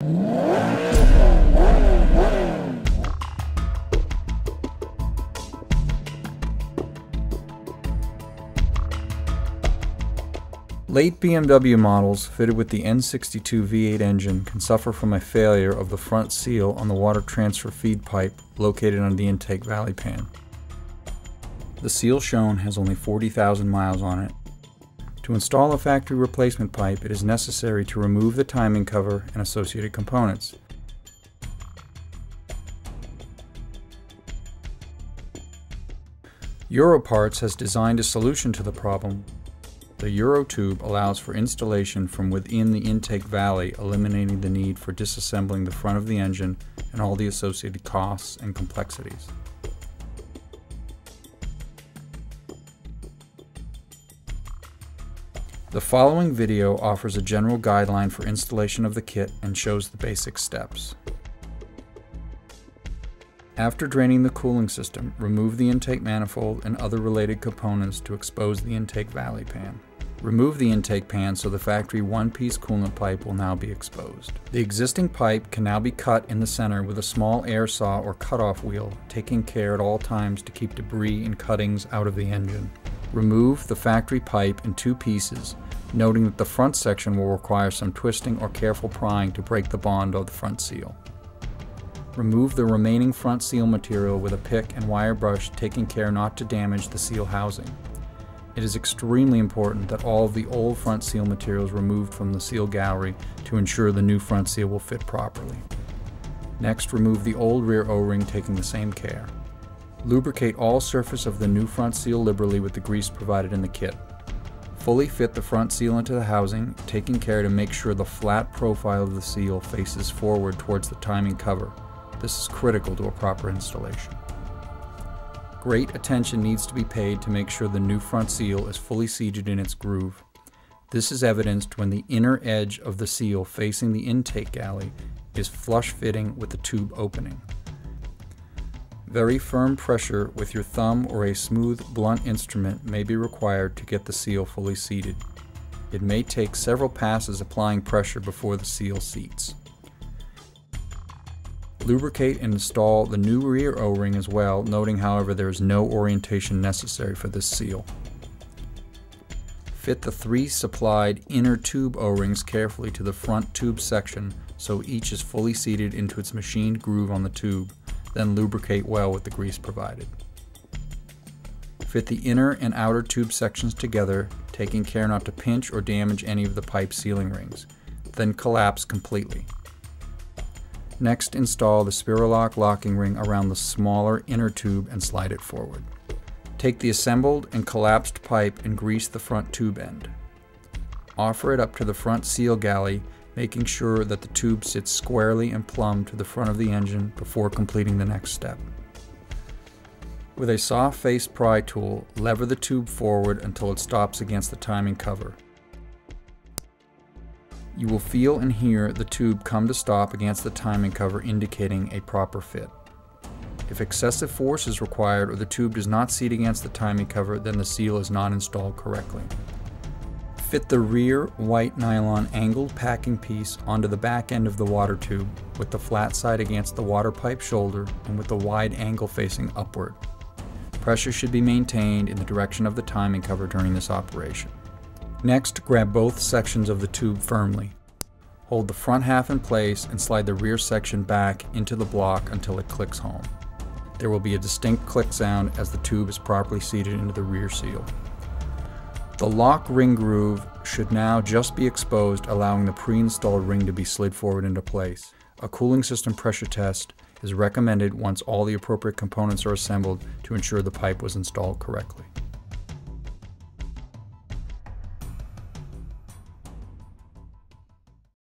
Late BMW models fitted with the N62 V8 engine can suffer from a failure of the front seal on the water transfer feed pipe located under the intake valley pan. The seal shown has only 40,000 miles on it. To install a factory replacement pipe, it is necessary to remove the timing cover and associated components. URO Parts has designed a solution to the problem. The URO tube allows for installation from within the intake valley, eliminating the need for disassembling the front of the engine and all the associated costs and complexities. The following video offers a general guideline for installation of the kit and shows the basic steps. After draining the cooling system, remove the intake manifold and other related components to expose the intake valley pan. Remove the intake pan so the factory one-piece coolant pipe will now be exposed. The existing pipe can now be cut in the center with a small air saw or cutoff wheel, taking care at all times to keep debris and cuttings out of the engine. Remove the factory pipe in two pieces, noting that the front section will require some twisting or careful prying to break the bond of the front seal. Remove the remaining front seal material with a pick and wire brush, taking care not to damage the seal housing. It is extremely important that all of the old front seal material is removed from the seal gallery to ensure the new front seal will fit properly. Next, remove the old rear O-ring, taking the same care. Lubricate all surface of the new front seal liberally with the grease provided in the kit. Fully fit the front seal into the housing, taking care to make sure the flat profile of the seal faces forward towards the timing cover. This is critical to a proper installation. Great attention needs to be paid to make sure the new front seal is fully seated in its groove. This is evidenced when the inner edge of the seal facing the intake galley is flush fitting with the tube opening. Very firm pressure with your thumb or a smooth, blunt instrument may be required to get the seal fully seated. It may take several passes applying pressure before the seal seats. Lubricate and install the new rear O-ring as well, noting however there is no orientation necessary for this seal. Fit the three supplied inner tube O-rings carefully to the front tube section so each is fully seated into its machined groove on the tube, then lubricate well with the grease provided. Fit the inner and outer tube sections together, taking care not to pinch or damage any of the pipe sealing rings, then collapse completely. Next, install the SpiroLock locking ring around the smaller inner tube and slide it forward. Take the assembled and collapsed pipe and grease the front tube end. Offer it up to the front seal galley, making sure that the tube sits squarely and plumb to the front of the engine before completing the next step. With a soft face pry tool, lever the tube forward until it stops against the timing cover. You will feel and hear the tube come to stop against the timing cover, indicating a proper fit. If excessive force is required or the tube does not seat against the timing cover, then the seal is not installed correctly. Fit the rear white nylon angled packing piece onto the back end of the water tube, with the flat side against the water pipe shoulder and with the wide angle facing upward. Pressure should be maintained in the direction of the timing cover during this operation. Next, grab both sections of the tube firmly. Hold the front half in place and slide the rear section back into the block until it clicks home. There will be a distinct click sound as the tube is properly seated into the rear seal. The lock ring groove should now just be exposed, allowing the pre-installed ring to be slid forward into place. A cooling system pressure test is recommended once all the appropriate components are assembled to ensure the pipe was installed correctly.